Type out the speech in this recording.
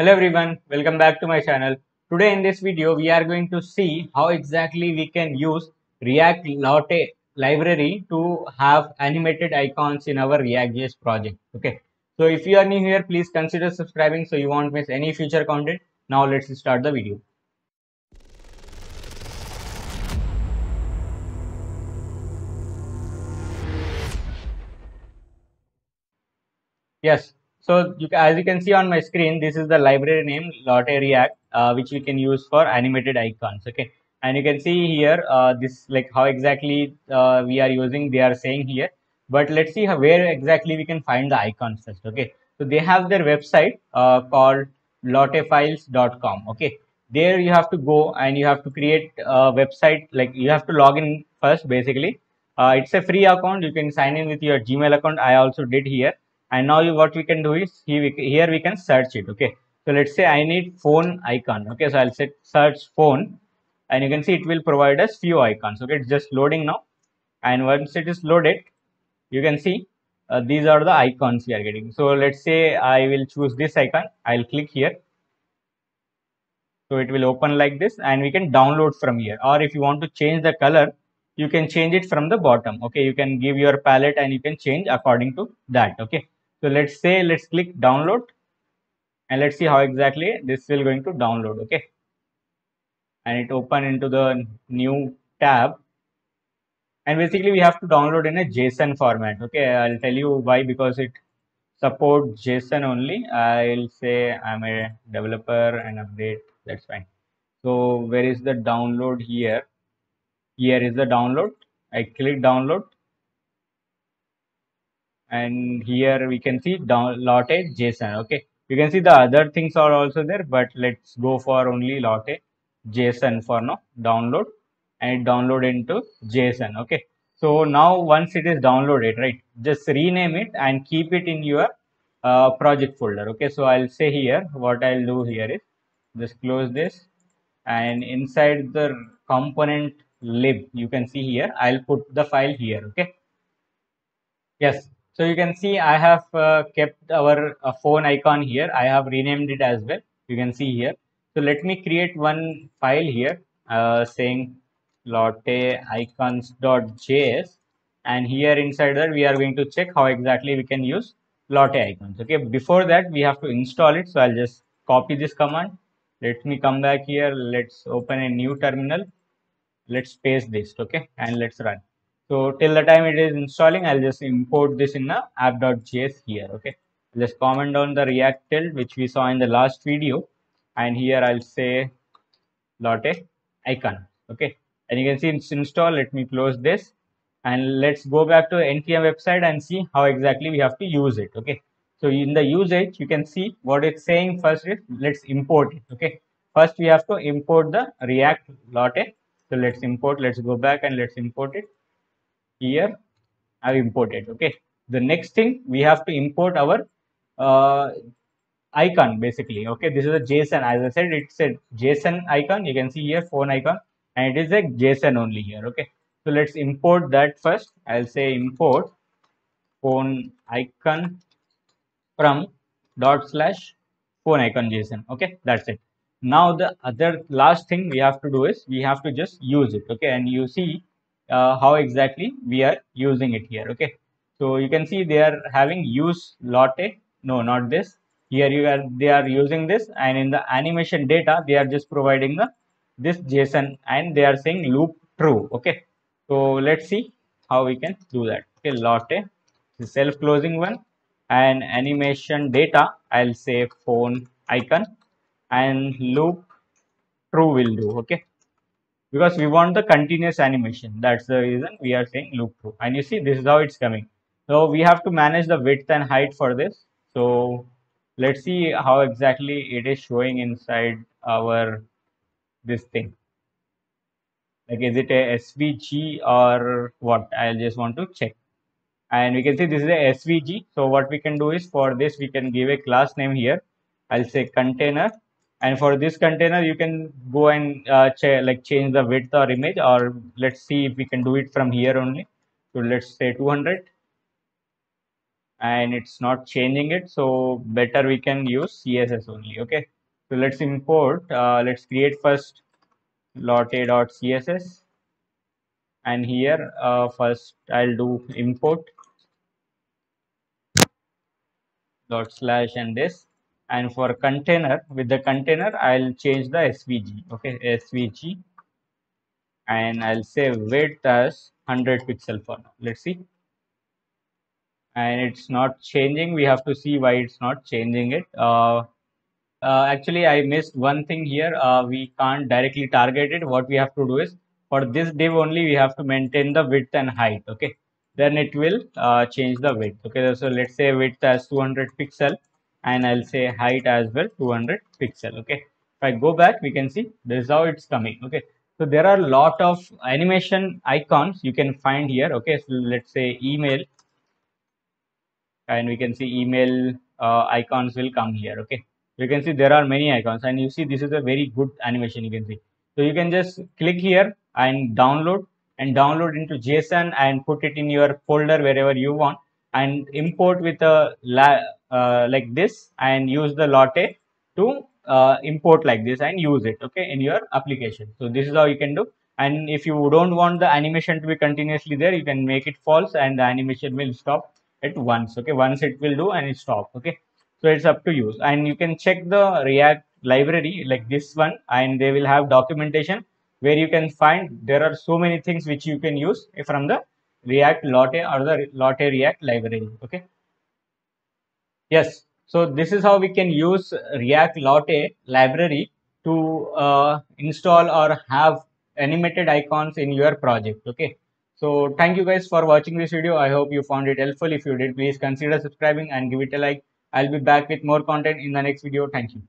Hello everyone, welcome back to my channel. Today in this video we are going to see how exactly we can use React Lottie library to have animated icons in our React.js project. Okay, so if you are new here, please consider subscribing so you won't miss any future content. Now let's start the video. Yes. So as you can see on my screen, this is the library name Lottie React, which we can use for animated icons. Okay, and you can see here this like how exactly we are using. They are saying here, but let's see how, where exactly we can find the icons first. Okay, so they have their website called lottiefiles.com. Okay, there you have to go and you have to create a website. Like you have to log in first. Basically, it's a free account. You can sign in with your Gmail account. I also did here. And now what we can do is here we can search it. Okay, so let's say I need phone icon. Okay, so I'll say search phone, and you can see it will provide us few icons. Okay, it's just loading now, and once it is loaded, you can see these are the icons we are getting. So let's say I will choose this icon. I'll click here, so it will open like this, and we can download from here. Or if you want to change the color, you can change it from the bottom. Okay, you can give your palette and you can change according to that. Okay. So let's say let's click download and let's see how exactly this will going to download. Okay, and it open into the new tab, and basically we have to download in a JSON format. Okay, I'll tell you why, because it supports JSON only. I'll say I'm a developer and update, that's fine. So where is the download? Here is the download. I click download. And here we can see Lottie JSON. Okay, you can see the other things are also there, but let's go for only Lottie JSON for now. Download and download into JSON. Okay, so now once it is downloaded, right, just rename it and keep it in your project folder. Okay, so I'll say here what I'll do here is just close this, and inside the component lib you can see here I'll put the file here. Okay, yes. So you can see I have kept our phone icon here. I have renamed it as well. You can see here. So let me create one file here saying lottieicons.js, and here inside that we are going to check how exactly we can use Lottie icons. Okay, before that we have to install it. So I'll just copy this command. Let me come back here. Let's open a new terminal. Let's paste this. Okay, and let's run. So till the time it is installing, I'll just import this in the app.js here. Okay, just comment on the React tilt which we saw in the last video, and here I'll say Lottie icon. Okay, and you can see it's installed. Let me close this, and let's go back to the NPM website and see how exactly we have to use it. Okay, so in the usage, you can see what it's saying. First is let's import it. Okay, first we have to import the React Lottie. So let's import. Let's go back and let's import it. Here I've imported. Okay, the next thing we have to import our icon basically. Okay, this is a JSON. As I said, it's a JSON icon. You can see here phone icon, and it is a JSON only here. Okay, so let's import that first. I'll say import phone icon from /phone-icon.json. Okay, that's it. Now the other last thing we have to do is we have to just use it. Okay, and you see how exactly we are using it here. Okay, so you can see they are having use Lottie. No, not this. Here they are using this, and in the animation data they are just providing this JSON, and they are saying loop true. Okay, so let's see how we can do that. Okay, Lottie, the self-closing one, and animation data. I'll say phone icon, and loop true will do. Okay, because we want the continuous animation. That's the reason we are saying loop through. And you see this is how it's coming. So we have to manage the width and height for this. So let's see how exactly it is showing inside our this thing. Like is it a SVG or what? I just want to check. And we can see this is a SVG. So what we can do is for this we can give a class name here. I'll say container. And for this container, you can go and change the width or image, or let's see if we can do it from here only. So let's say 200, and it's not changing it, so better we can use CSS only. Okay, so let's import, let's create first Lottie.css, and here first I'll do import / and this, and for container, with the container I'll change the SVG. Okay, SVG, and I'll say width as 100 pixel for now. Let's see, and it's not changing. We have to see why it's not changing it. Actually, I missed one thing here. We can't directly target it. What we have to do is, for this div only, we have to maintain the width and height. Okay, then it will change the width. Okay, so let's say width as 200 pixel, and I'll say height as well 200 pixel. Okay, if I go back, we can see this is how it's coming. Okay, so there are a lot of animation icons you can find here. Okay, so let's say email, and we can see email icons will come here. Okay, you can see there are many icons, and you see this is a very good animation, you can see. So you can just click here and download into JSON and put it in your folder wherever you want, and import with a like this, and use the Lottie to import like this and use it, okay, in your application. So this is how you can do. And if you don't want the animation to be continuously there, you can make it false, and the animation will stop at once. Okay, once it will do, and it stop. Okay, so it's up to you. And you can check the React library like this one, and they will have documentation where you can find there are so many things which you can use from the React Lottie or the Lottie React library. Okay, yes, so this is how we can use React Lottie library to install or have animated icons in your project. Okay, so thank you guys for watching this video. I hope you found it helpful. If you did, please consider subscribing and give it a like. I'll be back with more content in the next video. Thank you.